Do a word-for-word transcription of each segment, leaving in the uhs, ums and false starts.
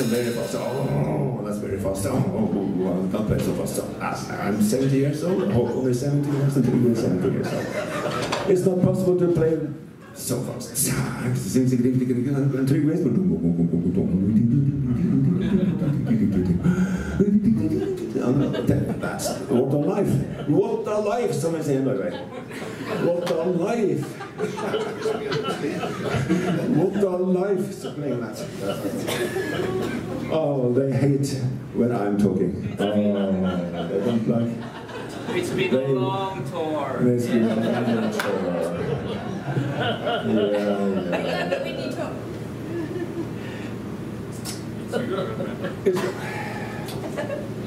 Very fast. Oh, that's very fast. Oh, oh, I can't play so fast. I'm seventy years old. Over seventy years old. Over seventy years old. It's not possible to play so fast. Three ways. That's what a life. What a life, somebody say anyway. What a life. What a life is playing that. Oh, they hate when I'm talking. Oh, they don't like. It's been they, a long tour. It's been a long tour. Yeah, yeah. It's Thank you.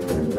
Thank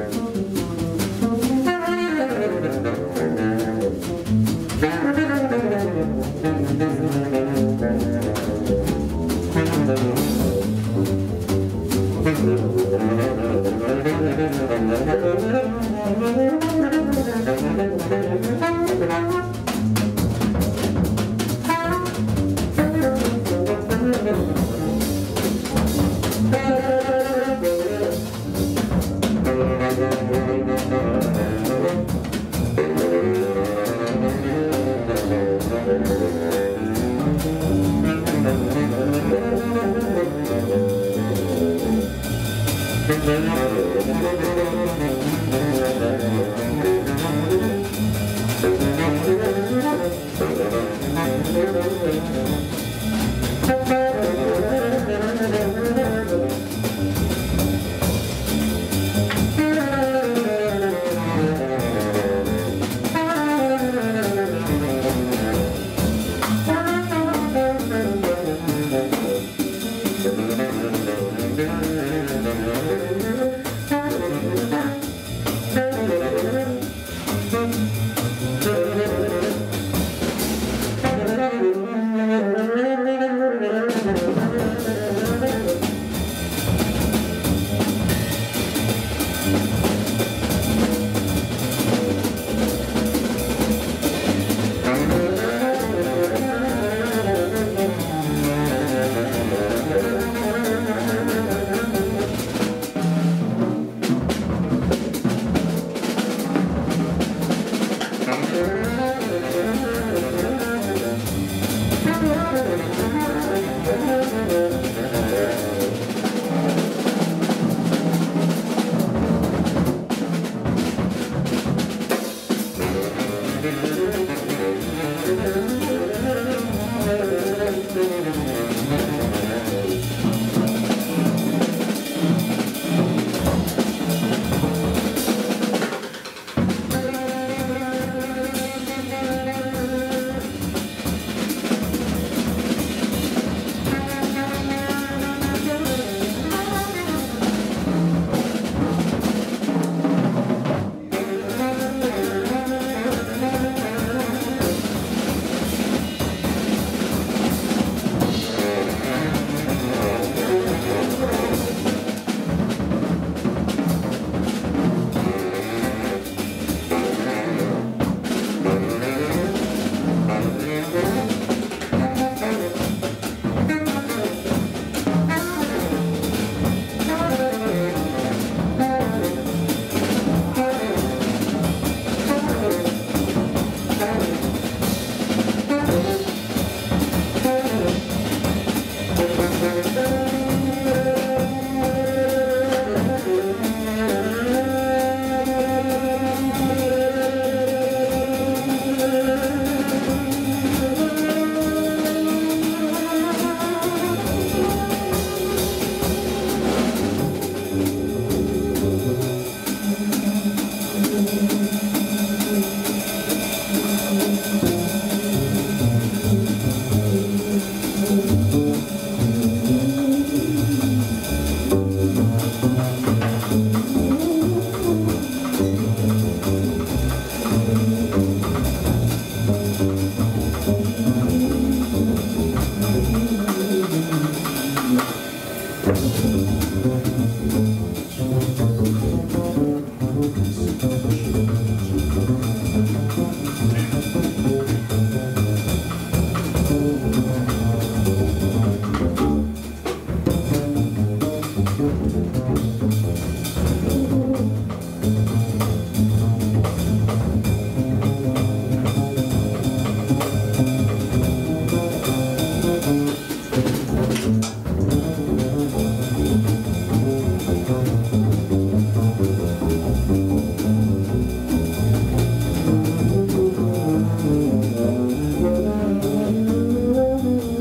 you.